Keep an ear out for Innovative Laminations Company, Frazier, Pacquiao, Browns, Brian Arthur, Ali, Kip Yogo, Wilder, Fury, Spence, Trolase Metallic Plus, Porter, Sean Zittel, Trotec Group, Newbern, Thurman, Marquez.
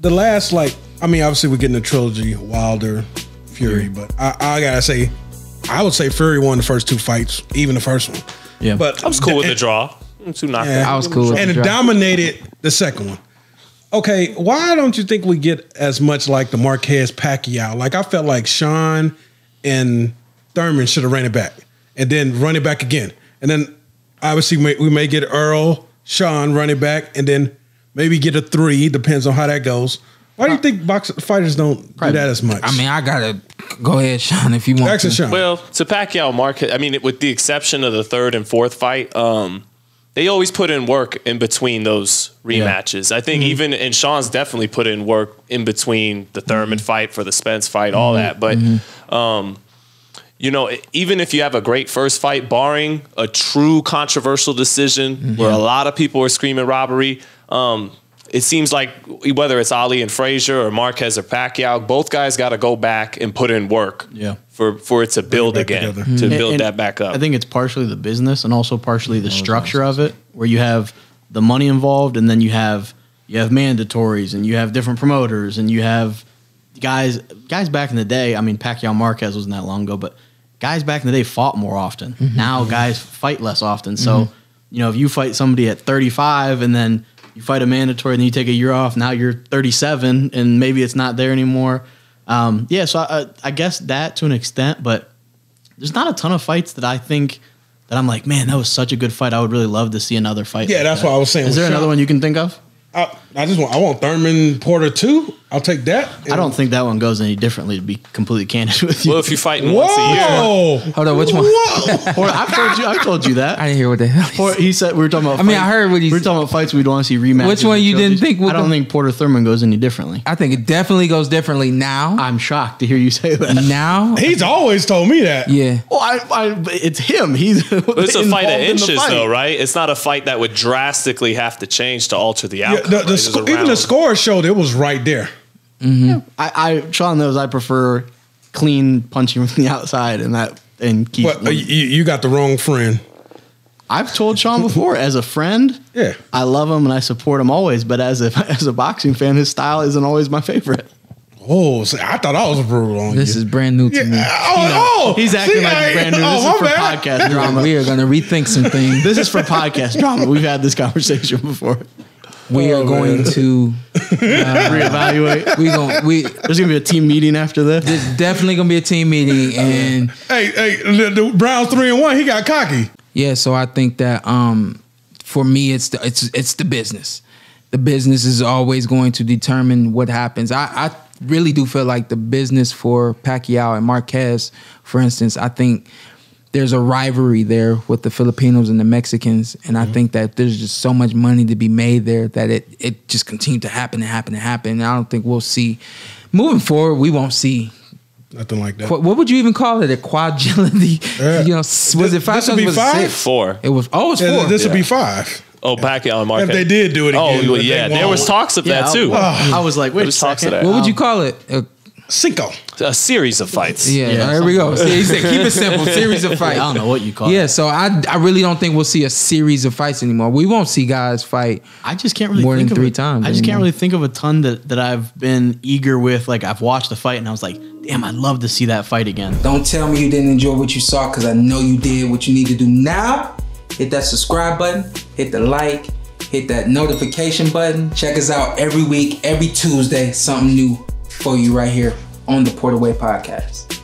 the last, like, I mean, obviously we're getting a trilogy, Wilder, Fury, but I gotta say, I would say Fury won the first two fights, even the first one. Yeah, but I was cool with the draw. I was cool with and the draw. Dominated the second one. Okay, why don't you think we get as much like the Marquez Pacquiao? Like, I felt like Sean and Thurman should have ran it back and then run it back again. And then obviously we may get Earl, Sean run it back, and then maybe get a three, depends on how that goes. Why do you think boxers, fighters don't do that as much? I mean, I gotta go ahead, Sean, if you want to. Sean. Well, to Pacquiao, Marquez, I mean, with the exception of the third and fourth fight, they always put in work in between those rematches. I think even, and Sean's definitely put in work in between the Thurman fight for the Spence fight, all that. But, you know, even if you have a great first fight, barring a true controversial decision where a lot of people are screaming robbery, it seems like whether it's Ali and Frazier or Marquez or Pacquiao, both guys got to go back and put in work for it to build again, to build and that back up. I think it's partially the business and also partially the structure of it, where you have the money involved and then you have mandatories and you have different promoters and you have guys back in the day. I mean, Pacquiao Marquez wasn't that long ago, but guys back in the day fought more often. Now guys fight less often. So, you know, if you fight somebody at 35 and then you fight a mandatory and then you take a year off. Now you're 37 and maybe it's not there anymore. Yeah, so I guess that to an extent, but there's not a ton of fights that I think that I'm like, man, that was such a good fight. I would really love to see another fight. Yeah, like that's what I was saying. Is there another one you can think of? I want Thurman Porter 2. I'll take that. I don't think that one goes any differently, to be completely candid with you. Well, if you're fighting once a year. Hold on, which one? Porter, I told you that. I didn't hear what the hell he said. We were talking about fights. I heard what he said. We were talking about fights we'd want to see rematches. Which one you didn't think? I don't think Porter Thurman goes any differently. I think it definitely goes differently now. I'm shocked to hear you say that. Now? He's always told me that. Yeah. Well, it's him. It's a fight of inches, though, right? It's not a fight that would drastically have to change to alter the outcome. Yeah, even the score showed it was right there. Yeah. Sean knows I prefer clean punching from the outside and Keith. But you got the wrong friend. I've told Sean before, as a friend, I love him and I support him always. But as a boxing fan, his style isn't always my favorite. Oh, see, I thought I was brutal on you. This is brand new to me. He's acting like it's brand new. This is for podcast drama. We are going to rethink some things. This is for podcast drama. We've had this conversation before. We are going to reevaluate. There's going to be a team meeting after this. There's definitely going to be a team meeting. And the Browns 3-1. He got cocky. Yeah, so I think that for me, it's the business. The business is always going to determine what happens. I really do feel like the business for Pacquiao and Marquez, for instance, I think there's a rivalry there with the Filipinos and the Mexicans. And I think that there's just so much money to be made there that it just continued to happen and happen and happen. And I don't think we'll see, moving forward, we won't see nothing like that. What would you even call it? A quadrility? You know, was it five? This would be five? Four. It was, oh, it's four. This would be five. Oh, Pacquiao and Marquez. If they did do it again. Oh, yeah. There was talks of that, too. I was like, wait a second. What would you call it? Cinco. A series of fights. Yeah, here we go. He said, keep it simple. Series of fights. I don't know what you call it. Yeah, so I really don't think we'll see a series of fights anymore. We won't see guys fight more than three times. I just can't really think of a ton that I've been eager with. Like, I've watched the fight and I was like, damn, I'd love to see that fight again. Don't tell me you didn't enjoy what you saw, because I know you did. What you need to do now, hit that subscribe button, hit the like, hit that notification button. Check us out every week, every Tuesday, something new for you right here on the Porter Way Podcast.